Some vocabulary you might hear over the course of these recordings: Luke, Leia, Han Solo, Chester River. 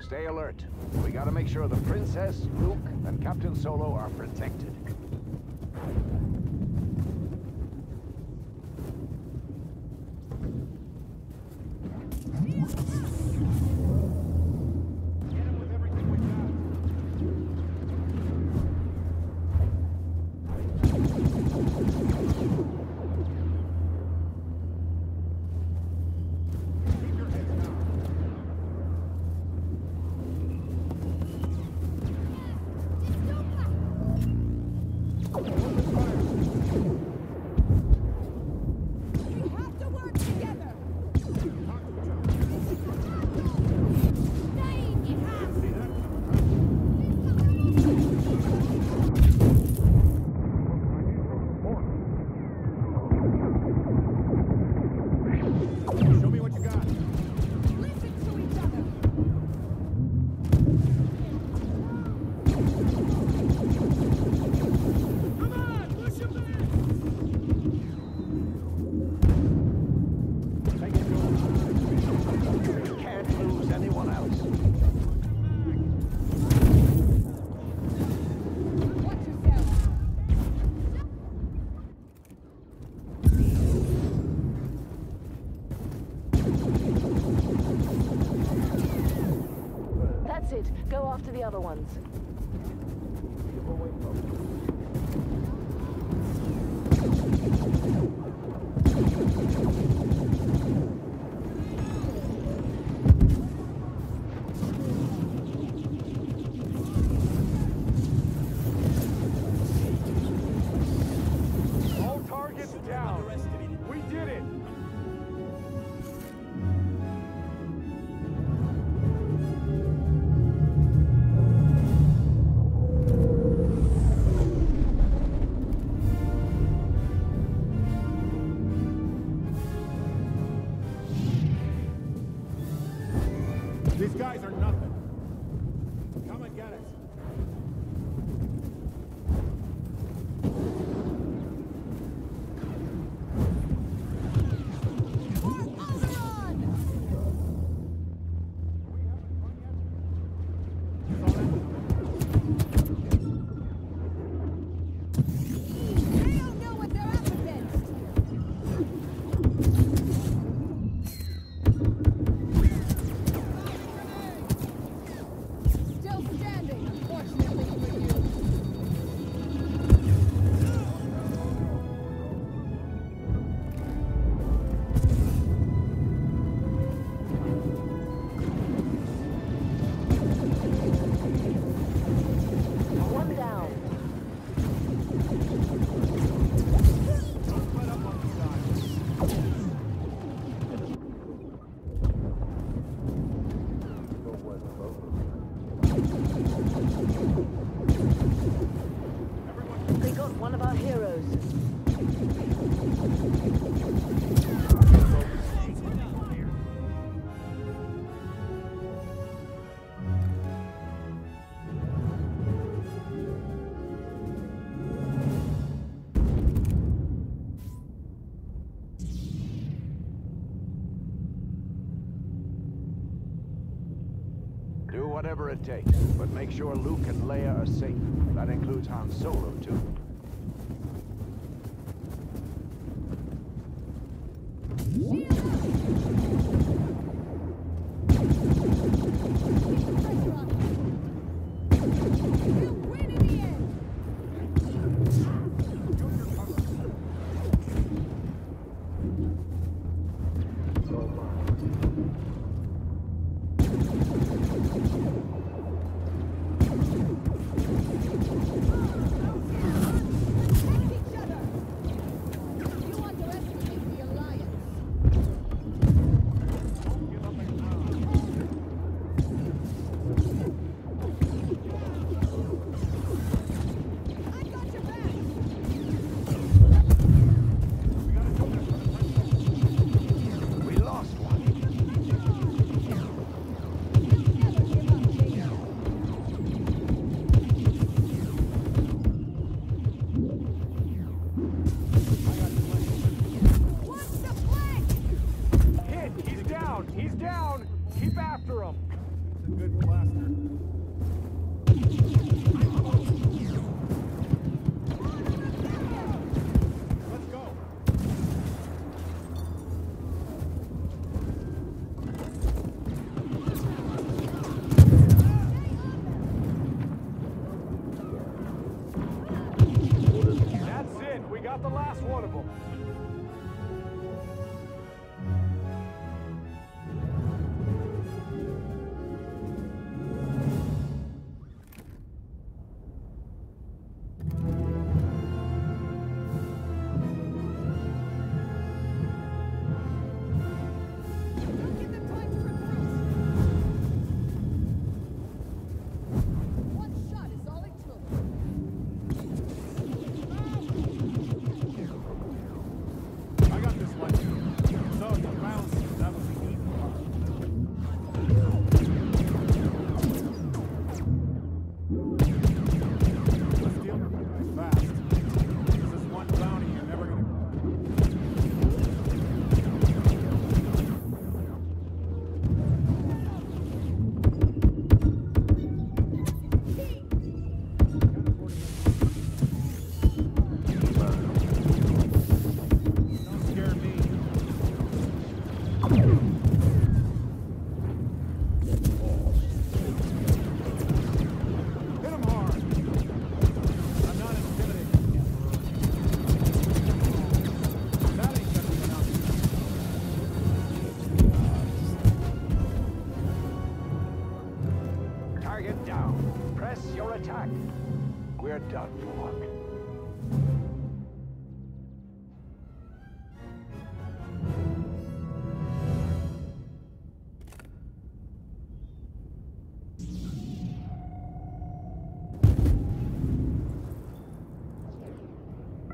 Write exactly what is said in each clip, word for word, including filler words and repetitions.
Stay alert. We gotta make sure the Princess, Luke, and Captain Solo are protected. Go after the other ones. These guys are nothing. Come and get us. it takes, but make sure Luke and Leia are safe. That includes Han Solo, too.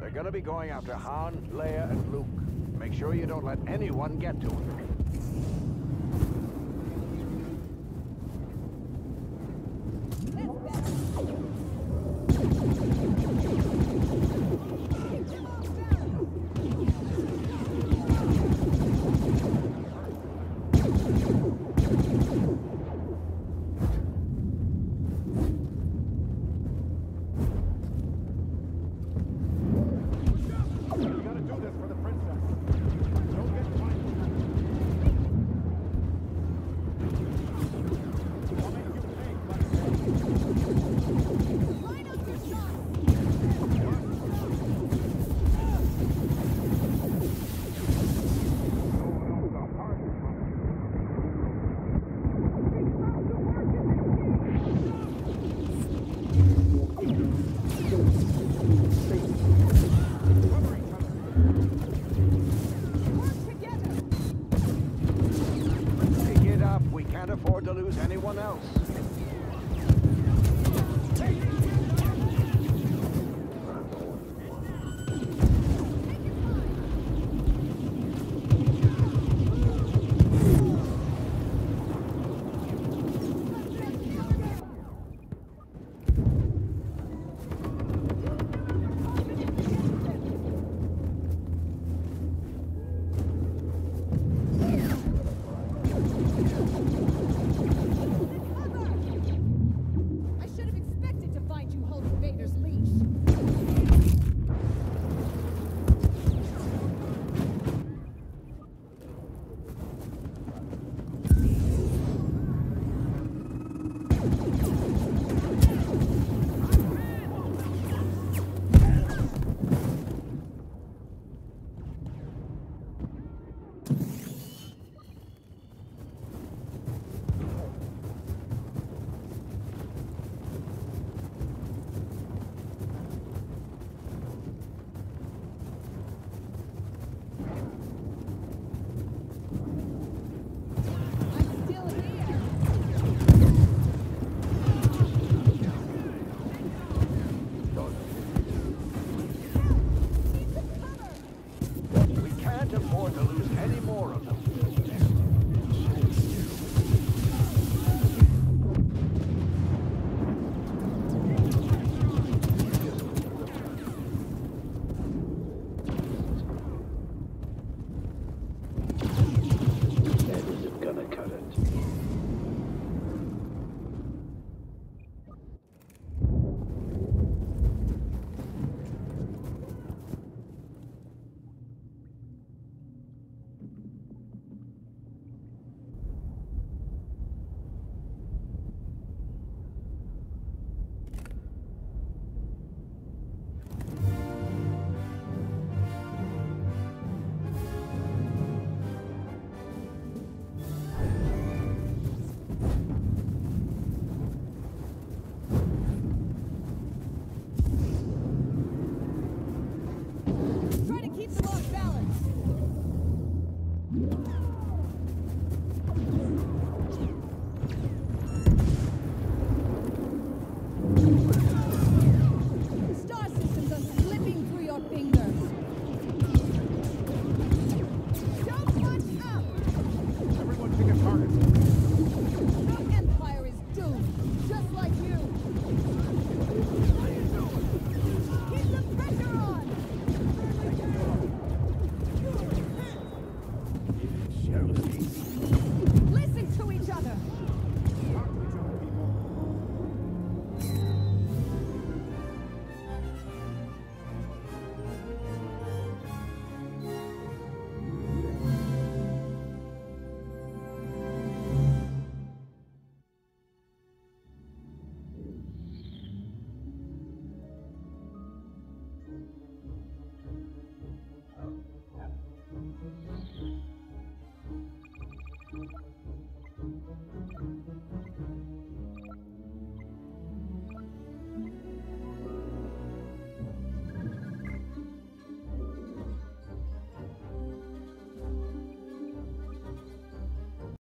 They're gonna be going after Han, Leia, and Luke. Make sure you don't let anyone get to them. Thank you.